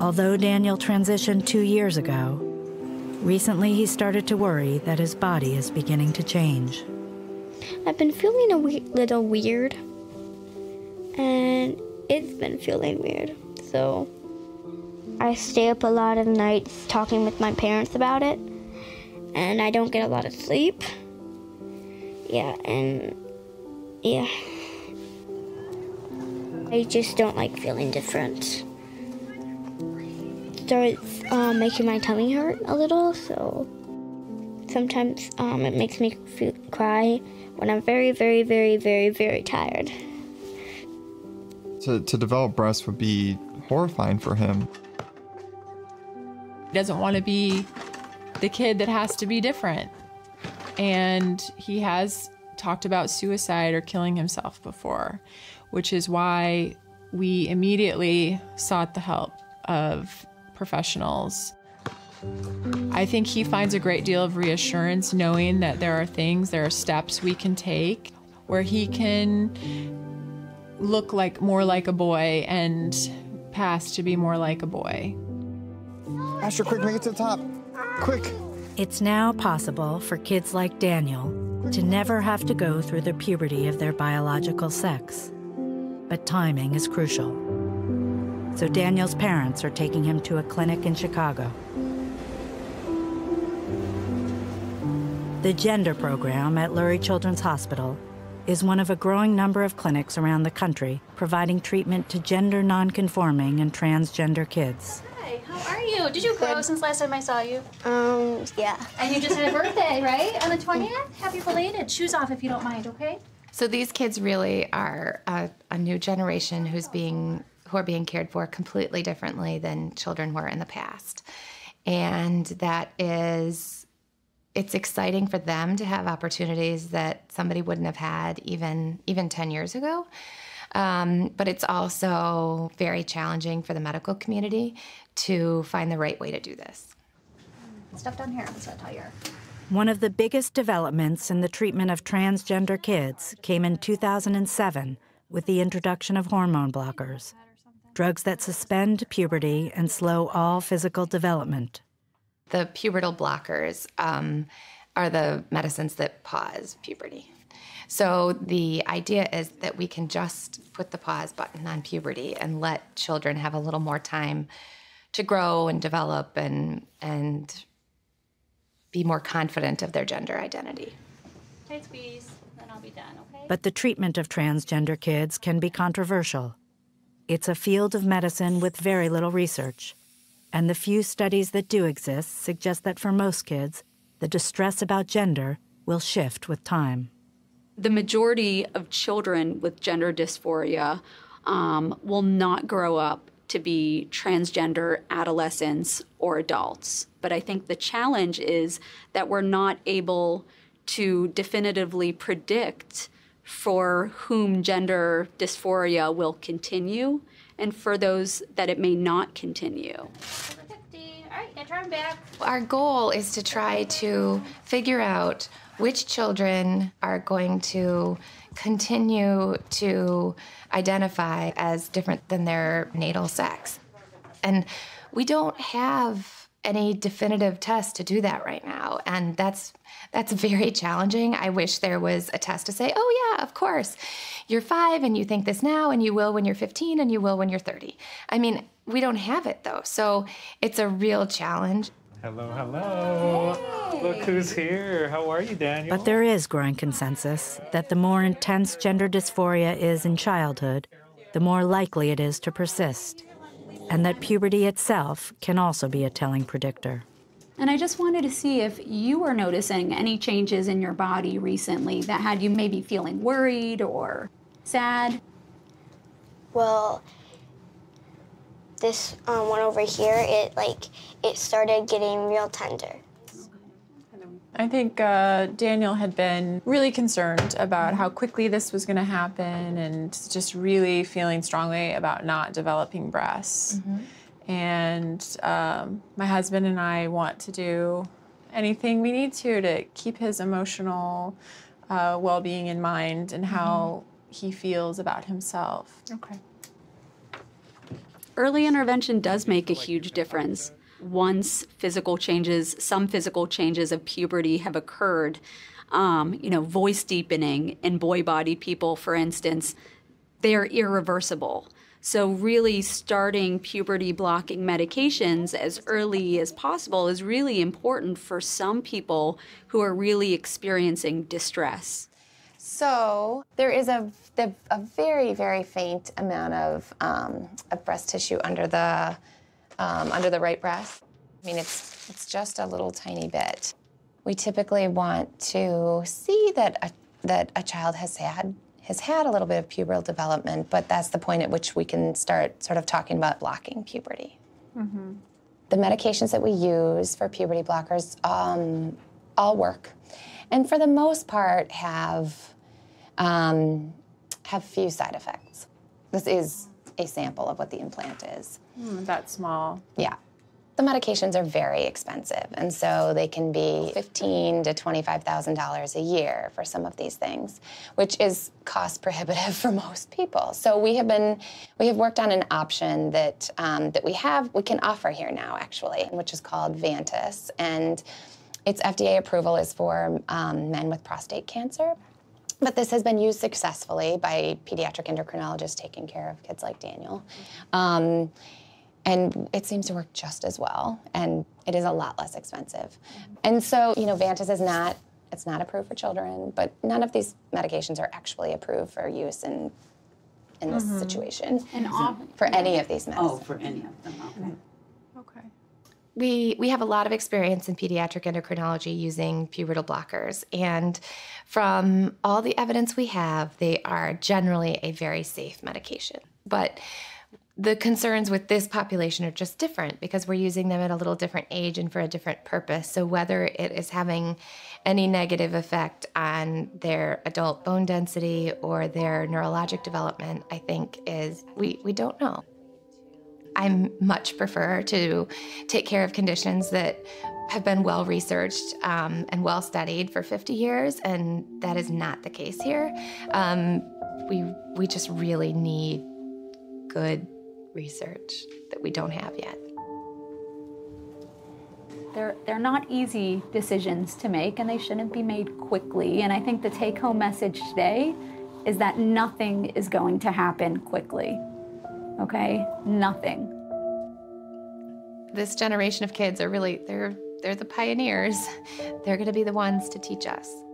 Although Daniel transitioned 2 years ago, recently he started to worry that his body is beginning to change. I've been feeling a little weird, and it's been feeling weird, so I stay up a lot of nights talking with my parents about it, and I don't get a lot of sleep. Yeah. I just don't like feeling different. It starts making my tummy hurt a little, so sometimes it makes me cry when I'm very, very, very, very, very tired. To develop breasts would be horrifying for him. He doesn't want to be the kid that has to be different. And he has talked about suicide or killing himself before, which is why we immediately sought the help of professionals. I think he finds a great deal of reassurance knowing that there are things, there are steps we can take where he can look like more like a boy and pass to be more like a boy. Asher, quick, make it to the top. Quick. It's now possible for kids like Daniel to never have to go through the puberty of their biological sex. But timing is crucial. So Daniel's parents are taking him to a clinic in Chicago. The gender program at Lurie Children's Hospital is one of a growing number of clinics around the country providing treatment to gender nonconforming and transgender kids. Hi, how are you? Did you grow since last time I saw you? Yeah. And you just had a birthday, right? On the 20th? Happy belated. Shoes off if you don't mind, okay? So these kids really are a new generation who are being cared for completely differently than children were in the past. And that is, it's exciting for them to have opportunities that somebody wouldn't have had even 10 years ago. But it's also very challenging for the medical community to find the right way to do this. Stuff down here, I'm just gonna tell you. One of the biggest developments in the treatment of transgender kids came in 2007 with the introduction of hormone blockers, drugs that suspend puberty and slow all physical development. The pubertal blockers are the medicines that pause puberty. So the idea is that we can just put the pause button on puberty and let children have a little more time to grow and develop and be more confident of their gender identity. Tight squeeze, then I'll be done, okay? But the treatment of transgender kids can be controversial. It's a field of medicine with very little research, and the few studies that do exist suggest that for most kids, the distress about gender will shift with time. The majority of children with gender dysphoria will not grow up to be transgender adolescents or adults. But I think the challenge is that we're not able to definitively predict for whom gender dysphoria will continue and for those that it may not continue. Our goal is to try to figure out which children are going to continue to identify as different than their natal sex. And we don't have any definitive test to do that right now, and that's very challenging. I wish there was a test to say, oh yeah, of course, you're 5 and you think this now, and you will when you're 15, and you will when you're 30. I mean, we don't have it though, so it's a real challenge. Hello, hello. Hey. Look who's here. How are you, Daniel? But there is growing consensus that the more intense gender dysphoria is in childhood, the more likely it is to persist, and that puberty itself can also be a telling predictor. And I just wanted to see if you were noticing any changes in your body recently that had you maybe feeling worried or sad. Well, this one over here, it started getting real tender. I think Daniel had been really concerned about how quickly this was going to happen and just really feeling strongly about not developing breasts. Mm-hmm. And my husband and I want to do anything we need to keep his emotional well-being in mind and how he feels about himself. Okay. early intervention does make a huge difference. Once some physical changes of puberty have occurred, voice deepening in boy body people, for instance, they are irreversible. So really starting puberty blocking medications as early as possible is really important for some people who are really experiencing distress. So there is a very, very faint amount of breast tissue under the right breast. I mean, it's just a little tiny bit. We typically want to see that a child has had a little bit of pubertal development, but that's the point at which we can start sort of talking about blocking puberty. Mm-hmm. The medications that we use for puberty blockers all work, and for the most part have few side effects. This is a sample of what the implant is. That's small. Yeah. The medications are very expensive, and so they can be $15,000 to $25,000 a year for some of these things, which is cost prohibitive for most people. So we have worked on an option that we can offer here now, actually, which is called Vantas, and its FDA approval is for men with prostate cancer. But this has been used successfully by pediatric endocrinologists taking care of kids like Daniel. And it seems to work just as well, and it is a lot less expensive. And so, Vantas it's not approved for children, but none of these medications are actually approved for use in this situation. And for any of these medicines. Oh, for any of them, okay. We have a lot of experience in pediatric endocrinology using pubertal blockers, and from all the evidence we have, they are generally a very safe medication. But the concerns with this population are just different because we're using them at a little different age and for a different purpose. So whether it is having any negative effect on their adult bone density or their neurologic development, I think we don't know. I much prefer to take care of conditions that have been well researched and well studied for 50 years, and that is not the case here. We just really need good research that we don't have yet. They're not easy decisions to make, and they shouldn't be made quickly. And I think the take-home message today is that nothing is going to happen quickly, okay? Nothing. This generation of kids are really, they're the pioneers. They're gonna be the ones to teach us.